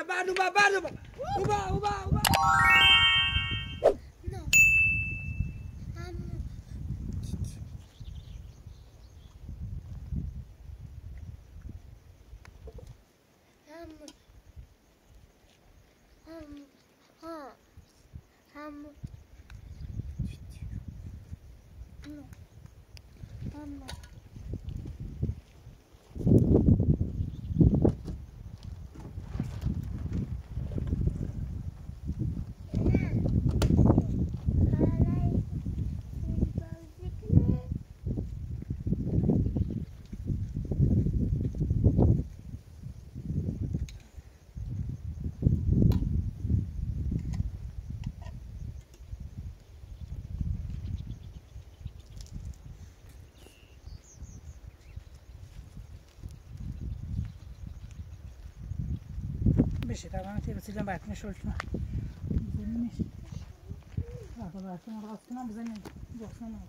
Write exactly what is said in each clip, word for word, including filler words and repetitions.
Uba, Uba, Uba, Uba, Uba, Uba. No. Um. Um. Um. Huh. Um. No. Um. بشه طبعا تیره سیلم برکنه شلتونه بزنیمش برکنه برکنه برکنه بزنیم برکنه برکنه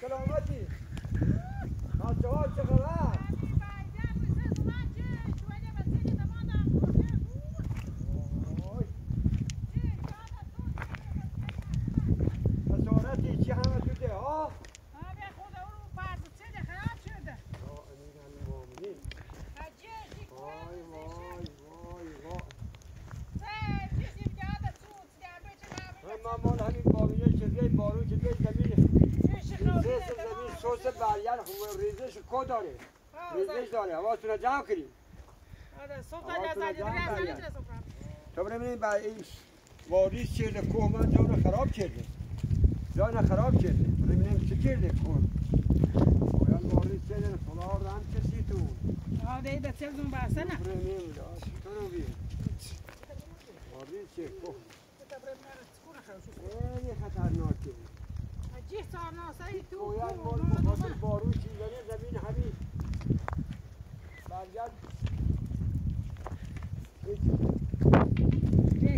سلامتی ناجواب چقدر خسارتی چی همه شده ها؟ آبی خود اون رو پرد چه خراب شده؟ آه امیر همین بامنی خجیشی وای وای وای وای سه چیزی بگرده چون سگرده چه نبیده مامان همین بامنی چیزگی بارون چیزگی کبیره ریزش زمین سوس بریر خوب ریزش کو داره ریزش داره هواتون رو جمع کنیم هواتون رو جمع کنیم تو بنامینیم برای این واریز چیرده که من جان خراب کرده جان خراب کرده بنامینیم چی کرده کن باید واریز چیرده خلا رم کسی تو آده ایده چیل دون برسه نه بنامینیم تو رو بیم واریز چیرده کن این خطرناکی چیه سارناسایی تو باید مال مخاطر بارون چیزانی زمین همین برگرد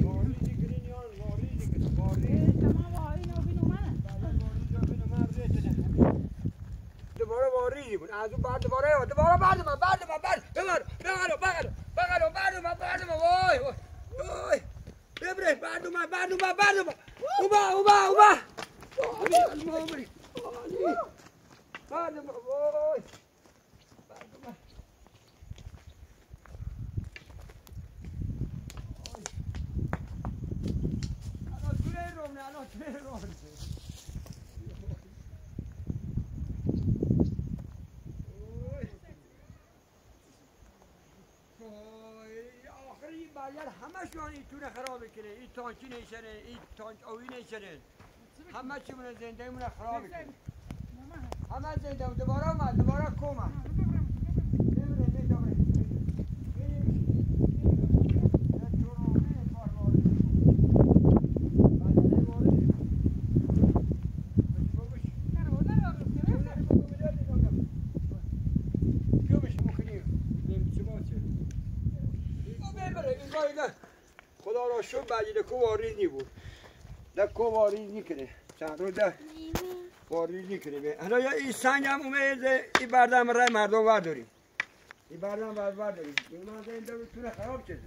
باریجی کنین یا باریجی کنین باریجی تمام باریجی نو بینو منه باریجی نو بینو من ریتنه دوباره باریجی کن از اون بعد دوباره یا دوباره برد من برد من برد ببرد ببرد ببرد ببرد برد من برد من وای وای ببره برد من برد من برد من اوبا اوبا اوبا آلی آلی آلی بردم وای بردم الان توی روم نه الان توی روم آخری این بریر همه شوان این تونه خرابه کنه این تانکی نیشنه این تانک آوی نیشنه همه چی مونه زنده مونه خرابی کنیم همه زنده مونه دوباره اومد دوباره کمه خدا را شد بجید که واریز نیبود دکو واریز نکنه چند روز ده واریز نکنه حالا یا این سنگ هم اومده این بردم رای مردم برداریم این بردم برداریم این مردم این دارو تونه خراب کرده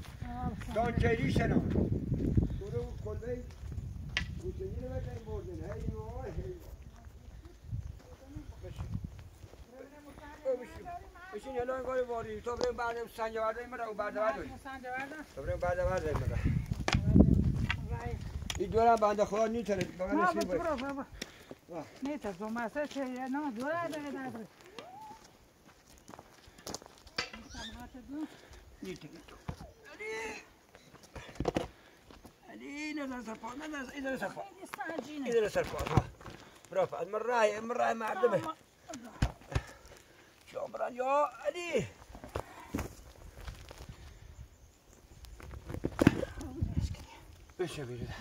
دانکیری شنا دوره اون کلبه گوچگی رو بکنیم بردن هی وای هی وای بشیم بشیم حالا اینگاه واریز تو بریم بردم سنگ برداریم برای اون برده برداریم تو بریم برده برداریم برای این دوره بنده خدا نیتره بقید نسیم باید بابا برو بابا نیتر دو مسته چه نه دوره داره داره نیتر علی ندر سرپا ندر ایدر سرپا ایدر سرپا برو پا از من رای من رای مردمه شام برن یا علی بشه بیرده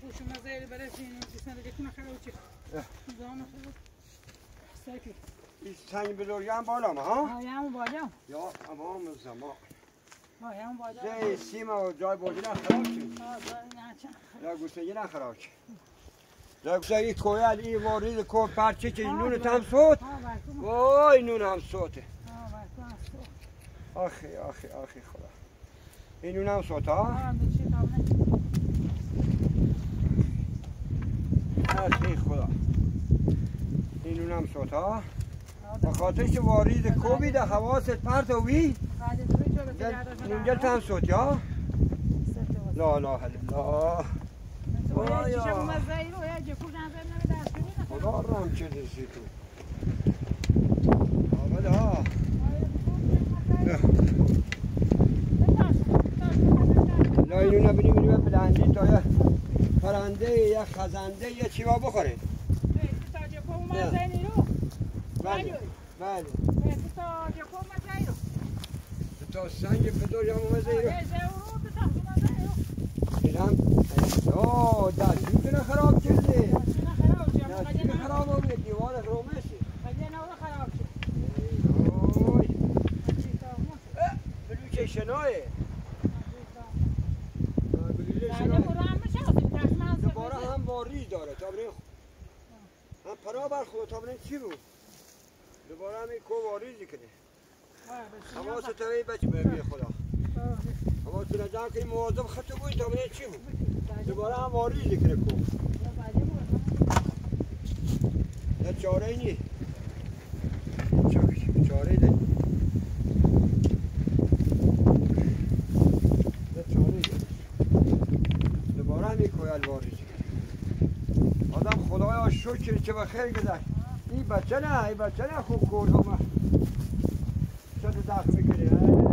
خوشم نزایل برای این دیسان دیگه کنه خراب چی؟ زمان خراب. سعی. این سعی بلوریم بالام ها؟ هایم بالام. یا امام زمان. هایم بالام. زی سیما جای بودی نه خراب چی؟ نه گوشتی نه خراب چی؟ نه گوشتی کویل ای وارد کو پارچه چی نون تام سوت؟ وای نون هم سوته. آخی آخی آخی خدا این اونم سوتا آخی خدا این اونم سوتا بخاطر که وارید کوبی ده حواست پرت وی نونگل تن سوتی ها لا لا هلا وایا خدا رام چه دیسی تو آمده ها لا اینو نبینی بینی به بلندی تا یه پرنده یه خزنده یه چیوا بخوره بله بله تا سنگ پدر جمع اومده ایرو اینم اوه دستیت نه خراب کرده دستیت خراب آمده دیوار رومه شد بگه نه اون خراب شد اوه بلوچه شناه بلوچه شناه دوباره هم واری داره تابنه هم پرا برخواه تابنه چی بود دوباره هم این کو واری دیکنه حواس توی بچه ببین خدا حواس تو نجم که این مواظب خطه بوید تا منه چی بود دوباره هم واریز دیکنه کن نه چاره ای نی چاره ای ده نه چاره ای ده دوباره هم این کویل واریز دیکنه آدم خدایا شکر که بخیر گذشت این بچه نه این بچه نه خوب کردم شده داخل میکنه